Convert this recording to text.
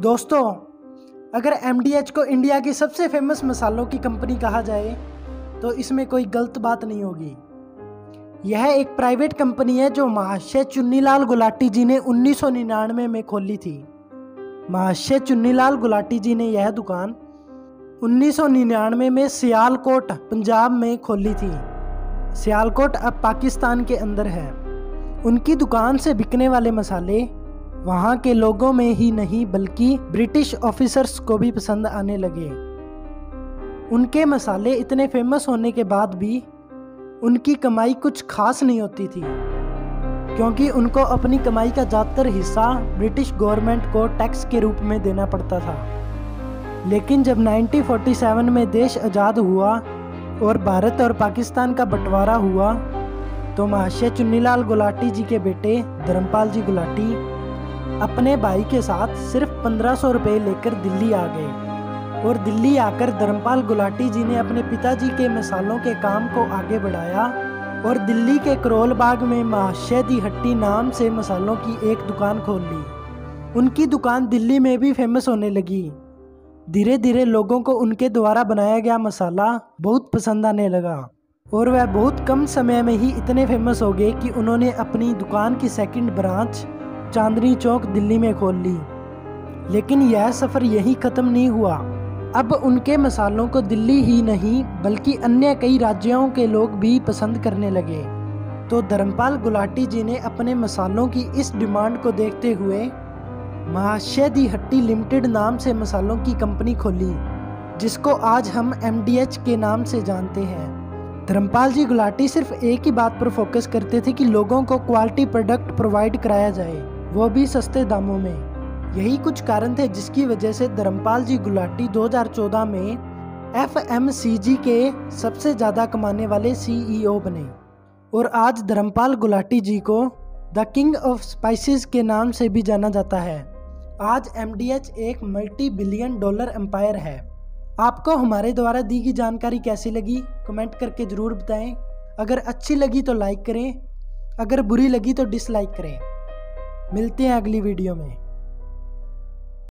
दोस्तों, अगर MDH को इंडिया की सबसे फेमस मसालों की कंपनी कहा जाए तो इसमें कोई गलत बात नहीं होगी। यह एक प्राइवेट कंपनी है जो महाशियां चुन्नीलाल गुलाटी जी ने 1999 में खोली थी। महाशियां चुन्नीलाल गुलाटी जी ने यह दुकान 1999 में सियालकोट पंजाब में खोली थी। सियालकोट अब पाकिस्तान के अंदर है। उनकी दुकान से बिकने वाले मसाले वहाँ के लोगों में ही नहीं बल्कि ब्रिटिश ऑफिसर्स को भी पसंद आने लगे। उनके मसाले इतने फेमस होने के बाद भी उनकी कमाई कुछ खास नहीं होती थी, क्योंकि उनको अपनी कमाई का ज़्यादातर हिस्सा ब्रिटिश गवर्नमेंट को टैक्स के रूप में देना पड़ता था। लेकिन जब 1947 में देश आज़ाद हुआ और भारत और पाकिस्तान का बंटवारा हुआ तो महाशय चुन्नीलाल गुलाटी जी के बेटे धर्मपाल जी गुलाटी अपने भाई के साथ सिर्फ 1500 रुपये लेकर दिल्ली आ गए और दिल्ली आकर धर्मपाल गुलाटी जी ने अपने पिताजी के मसालों के काम को आगे बढ़ाया और दिल्ली के करोल बाग में महाशियां दी हट्टी नाम से मसालों की एक दुकान खोल ली। उनकी दुकान दिल्ली में भी फेमस होने लगी। धीरे धीरे लोगों को उनके द्वारा बनाया गया मसाला बहुत पसंद आने लगा और वह बहुत कम समय में ही इतने फेमस हो गए कि उन्होंने अपनी दुकान की सेकंड ब्रांच चांदनी चौक दिल्ली में खोल ली। लेकिन यह सफ़र यहीं ख़त्म नहीं हुआ। अब उनके मसालों को दिल्ली ही नहीं बल्कि अन्य कई राज्यों के लोग भी पसंद करने लगे। तो धर्मपाल गुलाटी जी ने अपने मसालों की इस डिमांड को देखते हुए महाशियां दी हट्टी लिमिटेड नाम से मसालों की कंपनी खोली, जिसको आज हम MDH के नाम से जानते हैं। धर्मपाल जी गुलाटी सिर्फ एक ही बात पर फोकस करते थे कि लोगों को क्वालिटी प्रोडक्ट प्रोवाइड कराया जाए, वो भी सस्ते दामों में। यही कुछ कारण थे जिसकी वजह से धर्मपाल जी गुलाटी 2014 में FMCG के सबसे ज़्यादा कमाने वाले CEO बने और आज धर्मपाल गुलाटी जी को द किंग ऑफ स्पाइसेस के नाम से भी जाना जाता है। आज MDH एक multi-billion dollar एम्पायर है। आपको हमारे द्वारा दी गई जानकारी कैसी लगी कमेंट करके ज़रूर बताएं। अगर अच्छी लगी तो लाइक करें, अगर बुरी लगी तो डिसलाइक करें। मिलते हैं अगली वीडियो में।